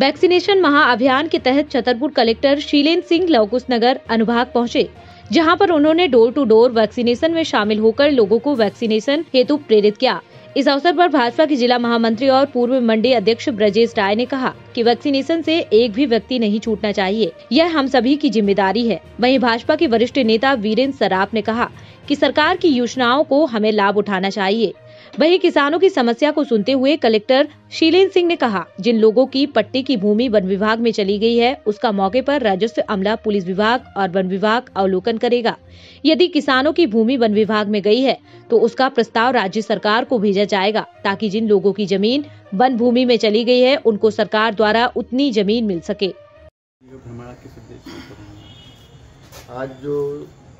Vaccination महाअभियान के तहत छतरपुर कलेक्टर शीलेन्द्र सिंह लवकुशनगर अनुभाग पहुंचे, जहां पर उन्होंने डोर टू डोर वैक्सीनेशन में शामिल होकर लोगों को वैक्सीनेशन हेतु प्रेरित किया। इस अवसर पर भाजपा के जिला महामंत्री और पूर्व मंडी अध्यक्ष ब्रजेश राय ने कहा कि वैक्सीनेशन से एक भी व्यक्ति नहीं छूटना चाहिए, यह हम सभी की जिम्मेदारी है। वहीं भाजपा के वरिष्ठ नेता वीरेंद्र सराफ ने कहा कि सरकार की योजनाओं को हमें लाभ उठाना चाहिए। वहीं किसानों की समस्या को सुनते हुए कलेक्टर शीलेन्द्र सिंह ने कहा, जिन लोगों की पट्टी की भूमि वन विभाग में चली गई है, उसका मौके पर राजस्व अमला, पुलिस विभाग और वन विभाग अवलोकन करेगा। यदि किसानों की भूमि वन विभाग में गई है तो उसका प्रस्ताव राज्य सरकार को भेजा जाएगा, ताकि जिन लोगों की जमीन वन भूमि में चली गई है उनको सरकार द्वारा उतनी जमीन मिल सके। आज जो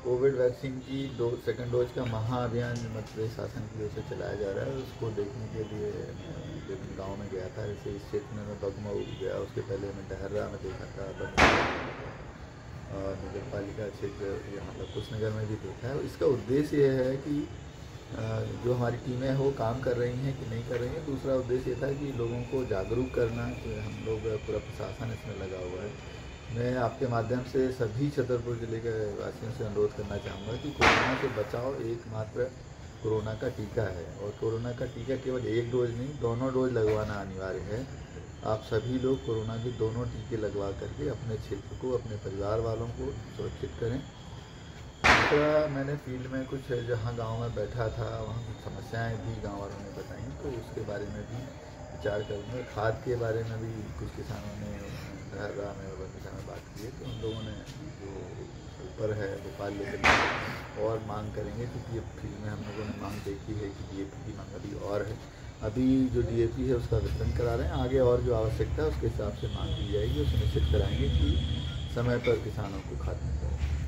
कोविड वैक्सीन की सेकंड डोज का महाअभियान मध्यप्रदेश शासन की ओर से चलाया जा रहा है, उसको देखने के लिए मैं गाँव में गया था। जैसे इस क्षेत्र में मैं पगमाऊ गया, उसके पहले मैं देहर्रा में देखा था, और नगर पालिका क्षेत्र यहाँ लवकुशनगर में भी देखा है। इसका उद्देश्य यह है कि जो हमारी टीमें हो काम कर रही हैं कि नहीं कर रही हैं। दूसरा उद्देश्य यह था कि लोगों को जागरूक करना, कि हम लोग पूरा प्रशासन इसमें लगा हुआ है। मैं आपके माध्यम से सभी छतरपुर जिले के वासियों से अनुरोध करना चाहूँगा कि कोरोना से बचाव एकमात्र कोरोना का टीका है, और कोरोना का टीका केवल एक डोज नहीं, दोनों डोज लगवाना अनिवार्य है। आप सभी लोग कोरोना के दोनों टीके लगवा करके अपने क्षेत्र को, अपने परिवार वालों को सुरक्षित करें। दूसरा, मैंने फील्ड में कुछ जहाँ गाँव में बैठा था, वहाँ कुछ समस्याएँ भी गाँव वालों ने बताई, तो उसके बारे में भी विचार करूँगा। खाद के बारे में भी कुछ किसानों ने देहरा में बात की है, तो उन लोगों ने जो ऊपर है भोपाल लेकर और मांग करेंगे, क्योंकि ये फील्ड में हम लोगों ने मांग देखी है कि DAP की मांग अभी और है। अभी जो DAP है उसका वितरण करा रहे हैं, आगे और जो आवश्यकता है उसके हिसाब से मांग दी जाएगी, और सुनिश्चित कराएंगे कि समय पर किसानों को खाद मिल जाए।